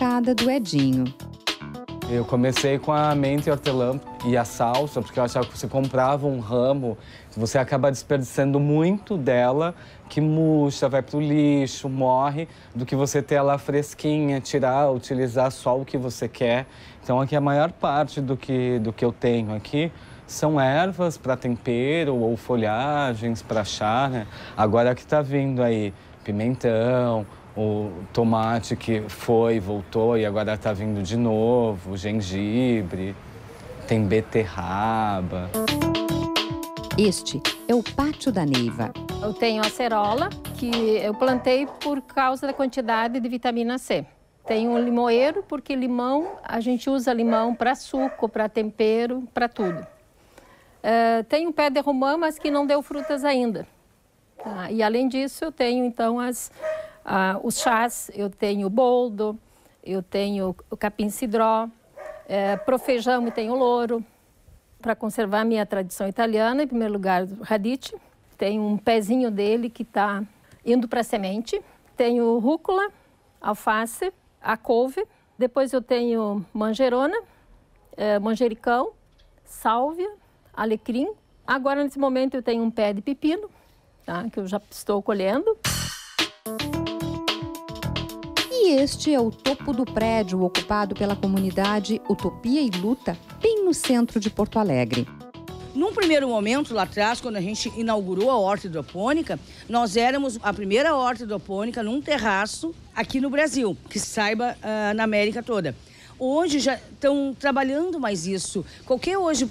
sacada do Edinho. Eu comecei com a mente e hortelã e a salsa, porque eu achava que você comprava um ramo, você acaba desperdiçando muito dela, que murcha, vai pro lixo, morre, do que você ter ela fresquinha, tirar, utilizar só o que você quer. Então aqui a maior parte do que eu tenho aqui são ervas para tempero ou folhagens para chá, né? Agora que tá vindo aí pimentão, o tomate que foi, voltou e agora está vindo de novo, gengibre, tem beterraba. Este é o pátio da Neiva. Eu tenho acerola, que eu plantei por causa da quantidade de vitamina C. Tenho um limoeiro, porque limão, a gente usa limão para suco, para tempero, para tudo. Tenho pé de romã, mas que não deu frutas ainda. Tá? E além disso, eu tenho então os chás, eu tenho o boldo, eu tenho o capim-cidró, pro feijão eu tenho louro. Para conservar a minha tradição italiana, em primeiro lugar, o radicchio. Tenho um pezinho dele que está indo para semente. Tenho rúcula, alface, a couve. Depois eu tenho manjerona, manjericão, sálvia, alecrim. Agora, nesse momento, eu tenho um pé de pepino, tá? Que eu já estou colhendo. Este é o topo do prédio ocupado pela comunidade Utopia e Luta, bem no centro de Porto Alegre. Num primeiro momento, lá atrás, quando a gente inaugurou a horta hidropônica, nós éramos a primeira horta hidropônica num terraço aqui no Brasil, que saiba na América toda. Hoje já estão trabalhando mais isso. Qualquer hoje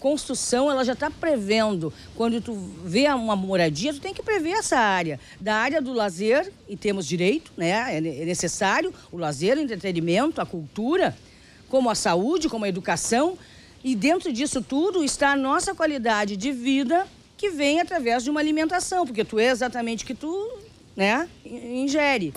construção, ela já está prevendo. Quando tu vê uma moradia, tu tem que prever essa área. Da área do lazer, e temos direito, né? É necessário o lazer, o entretenimento, a cultura, como a saúde, como a educação. E dentro disso tudo está a nossa qualidade de vida, que vem através de uma alimentação, porque tu é exatamente o que tu, né, ingere.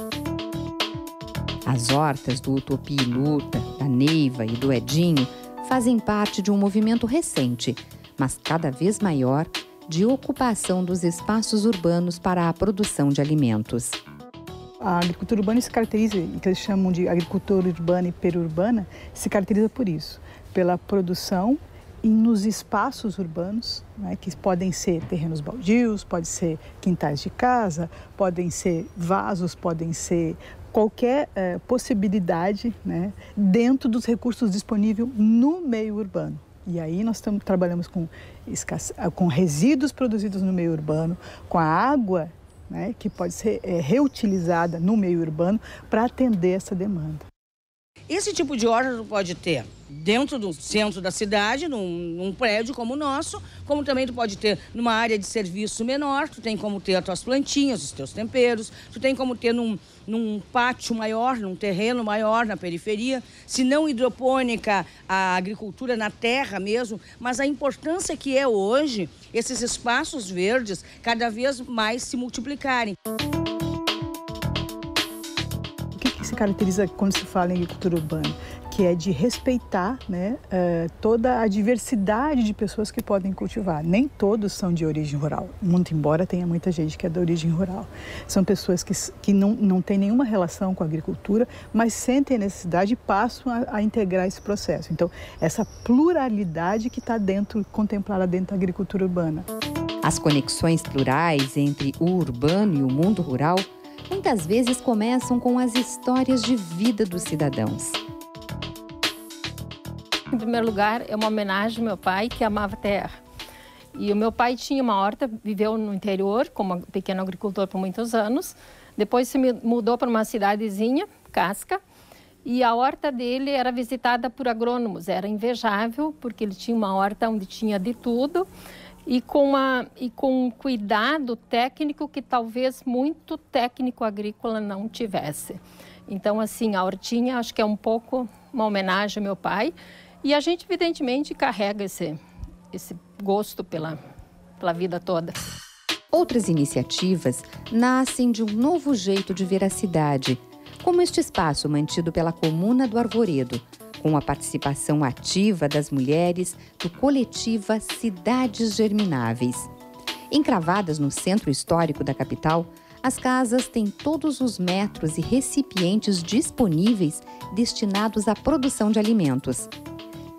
As hortas do Utopia e Luta, da Neiva e do Edinho fazem parte de um movimento recente, mas cada vez maior, de ocupação dos espaços urbanos para a produção de alimentos. A agricultura urbana se caracteriza, que eles chamam de agricultura urbana e periurbana, se caracteriza por isso, pela produção e nos espaços urbanos, né, que podem ser terrenos baldios, podem ser quintais de casa, podem ser vasos, podem ser qualquer possibilidade, né, dentro dos recursos disponíveis no meio urbano. E aí nós trabalhamos com resíduos produzidos no meio urbano, com a água, né, que pode ser reutilizada no meio urbano para atender essa demanda. Esse tipo de horta pode ter dentro do centro da cidade, num prédio como o nosso, como também tu pode ter numa área de serviço menor, tu tem como ter as tuas plantinhas, os teus temperos, tu tem como ter num pátio maior, num terreno maior na periferia, se não hidropônica, a agricultura na terra mesmo, mas a importância que é hoje esses espaços verdes cada vez mais se multiplicarem. O que se caracteriza quando se fala em agricultura urbana? Que é de respeitar, né, toda a diversidade de pessoas que podem cultivar. Nem todos são de origem rural, muito embora tenha muita gente que é de origem rural. São pessoas que não têm nenhuma relação com a agricultura, mas sentem a necessidade e passam a integrar esse processo. Então, essa pluralidade que está contemplada dentro da agricultura urbana. As conexões plurais entre o urbano e o mundo rural muitas vezes começam com as histórias de vida dos cidadãos. Em primeiro lugar, é uma homenagem ao meu pai, que amava terra. E o meu pai tinha uma horta, viveu no interior como pequeno agricultor por muitos anos. Depois se mudou para uma cidadezinha, Casca, e a horta dele era visitada por agrônomos. Era invejável, porque ele tinha uma horta onde tinha de tudo e com um cuidado técnico que talvez muito técnico agrícola não tivesse. Então, assim, a hortinha acho que é um pouco uma homenagem ao meu pai. E a gente, evidentemente, carrega esse gosto pela vida toda. Outras iniciativas nascem de um novo jeito de ver a cidade, como este espaço mantido pela Comuna do Arvoredo, com a participação ativa das mulheres do coletiva Cidades Germináveis. Encravadas no centro histórico da capital, As casas têm todos os metros e recipientes disponíveis destinados à produção de alimentos.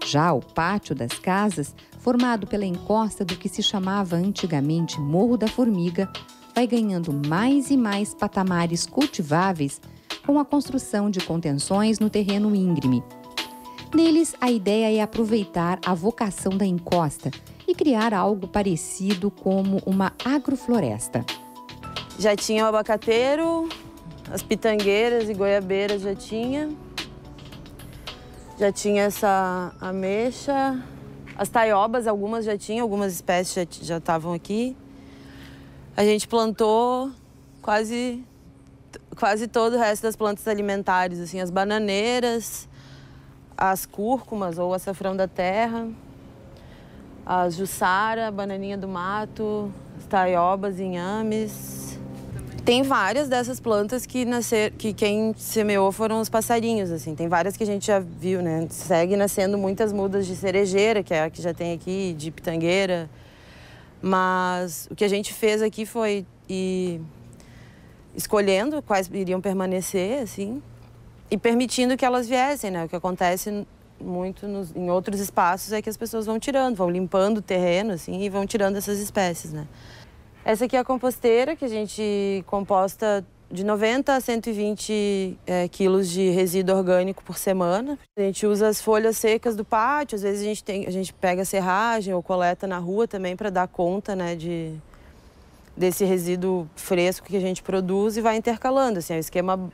Já o pátio das casas, formado pela encosta do que se chamava antigamente Morro da Formiga, vai ganhando mais e mais patamares cultiváveis com a construção de contenções no terreno íngreme. Neles, a ideia é aproveitar a vocação da encosta e criar algo parecido como uma agrofloresta. Já tinha o abacateiro, as pitangueiras e goiabeiras já tinha. Já tinha essa ameixa, as taiobas, algumas já tinham, algumas espécies já estavam aqui. A gente plantou quase todo o resto das plantas alimentares, assim, as bananeiras, as cúrcumas ou açafrão da terra, a juçara, a bananinha do mato, as taiobas, inhames. Tem várias dessas plantas que quem semeou foram os passarinhos, assim. Tem várias que a gente já viu, né? Segue nascendo muitas mudas de cerejeira, que é a que já tem aqui, de pitangueira. Mas o que a gente fez aqui foi ir escolhendo quais iriam permanecer, assim, e permitindo que elas viessem, né? O que acontece muito em outros espaços é que as pessoas vão tirando, vão limpando o terreno, assim, e vão tirando essas espécies, né? Essa aqui é a composteira, que a gente composta de 90 a 120 quilos de resíduo orgânico por semana. A gente usa as folhas secas do pátio, às vezes a gente pega serragem ou coleta na rua também para dar conta, né, desse resíduo fresco que a gente produz e vai intercalando. Assim, é um esquema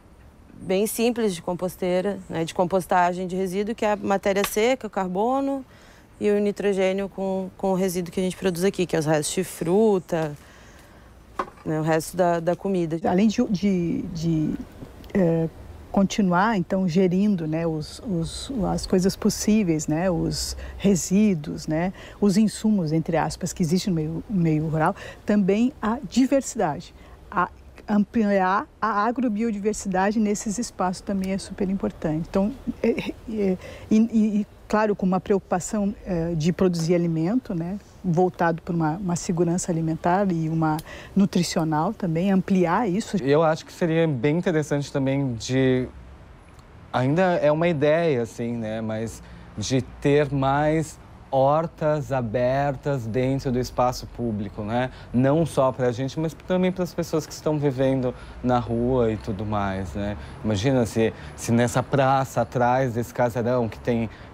bem simples de composteira, né, de compostagem de resíduo, que é a matéria seca, o carbono e o nitrogênio com o resíduo que a gente produz aqui, que é os restos de fruta, o resto da comida. Além de continuar, então, gerindo, né, as coisas possíveis, né, os resíduos, né, os insumos, entre aspas, que existem no meio rural, também a diversidade. Ampliar a agrobiodiversidade nesses espaços também é super importante. Então, claro, com uma preocupação de produzir alimento, né, voltado para uma segurança alimentar e uma nutricional também, ampliar isso. Eu acho que seria bem interessante também de, ainda é uma ideia assim, né, mas de ter mais hortas abertas dentro do espaço público, né, não só para a gente, mas também para as pessoas que estão vivendo na rua e tudo mais, né. Imagina se nessa praça atrás desse casarão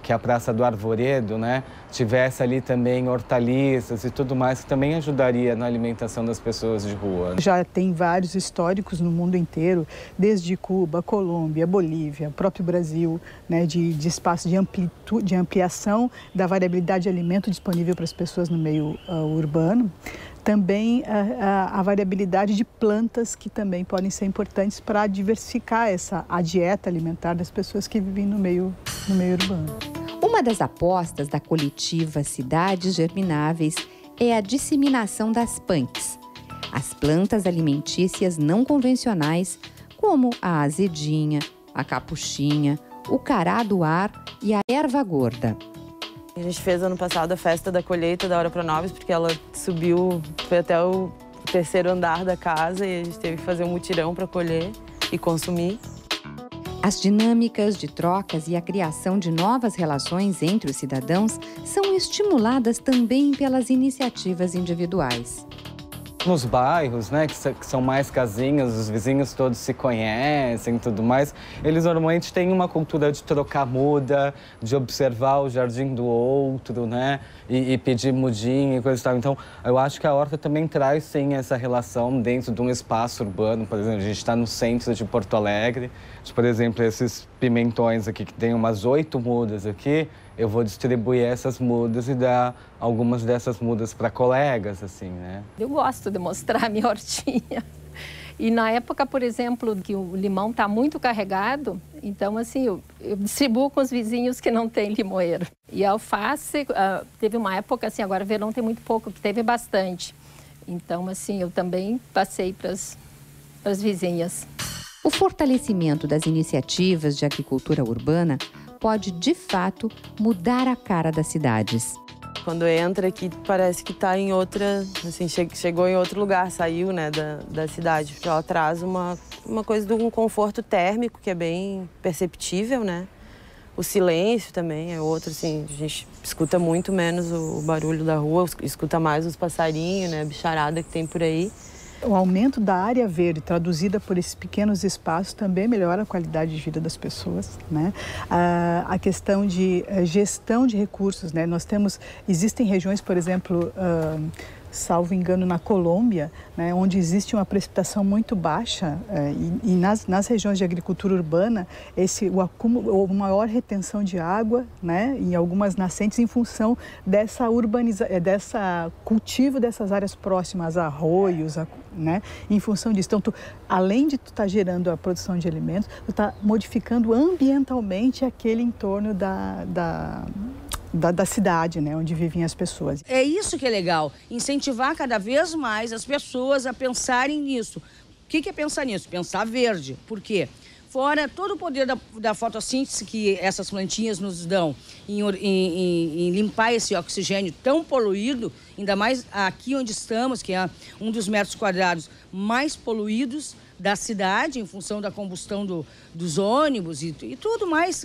que é a Praça do Arvoredo, né, tivesse ali também hortaliças e tudo mais, que também ajudaria na alimentação das pessoas de rua. Já tem vários históricos no mundo inteiro, desde Cuba, Colômbia, Bolívia, próprio Brasil, né, de espaço de ampliação da variabilidade de alimento disponível para as pessoas no meio urbano. Também a variabilidade de plantas que também podem ser importantes para diversificar a dieta alimentar das pessoas que vivem no meio urbano. Uma das apostas da coletiva Cidades Germináveis é a disseminação das punks, as plantas alimentícias não convencionais, como a azedinha, a capuchinha, o cará do ar e a erva gorda. A gente fez ano passado a festa da colheita da Ora-pro-nóbis, porque ela subiu, foi até o terceiro andar da casa e a gente teve que fazer um mutirão para colher e consumir. As dinâmicas de trocas e a criação de novas relações entre os cidadãos são estimuladas também pelas iniciativas individuais. Nos bairros, né, que são mais casinhas, os vizinhos todos se conhecem e tudo mais, eles normalmente têm uma cultura de trocar muda, de observar o jardim do outro, né, e pedir mudinha e coisa e tal. Então, eu acho que a horta também traz, sim, essa relação dentro de um espaço urbano. Por exemplo, a gente está no centro de Porto Alegre, por exemplo, esses pimentões aqui, que tem umas 8 mudas aqui, eu vou distribuir essas mudas e dar algumas dessas mudas para colegas, assim, né? Eu gosto de mostrar a minha hortinha. E na época, por exemplo, que o limão está muito carregado, então, assim, eu distribuo com os vizinhos que não têm limoeiro. E a alface, teve uma época, assim, agora verão tem muito pouco, que teve bastante. Então, assim, eu também passei para as vizinhas. O fortalecimento das iniciativas de agricultura urbana pode, de fato, mudar a cara das cidades. Quando entra aqui, parece que tá em outra, assim, chegou em outro lugar, saiu, né, da cidade. Porque ela traz uma coisa de um conforto térmico que é bem perceptível, né? O silêncio também é outro, assim, a gente escuta muito menos o barulho da rua, escuta mais os passarinhos, né, a bicharada que tem por aí. O aumento da área verde, traduzida por esses pequenos espaços, também melhora a qualidade de vida das pessoas, né? A questão de gestão de recursos, né? Nós temos, existem regiões, por exemplo, salvo engano, na Colômbia, né, onde existe uma precipitação muito baixa, e nas regiões de agricultura urbana, o acúmulo ou maior retenção de água, né, em algumas nascentes, em função dessa cultivo dessas áreas próximas, arroios, né, em função disso. Então, além de tu estar gerando a produção de alimentos, tu está modificando ambientalmente aquele entorno da cidade, né, onde vivem as pessoas. É isso que é legal, incentivar cada vez mais as pessoas a pensarem nisso. O que é pensar nisso? Pensar verde. Por quê? Fora todo o poder da fotossíntese que essas plantinhas nos dão em limpar esse oxigênio tão poluído, ainda mais aqui onde estamos, que é um dos metros quadrados mais poluídos da cidade, em função da combustão dos ônibus e tudo mais.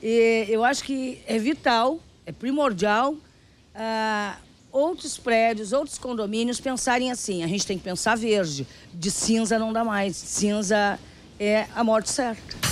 Eu acho que é vital, é primordial, outros prédios, outros condomínios pensarem assim. A gente tem que pensar verde, de cinza não dá mais, cinza é a morte certa.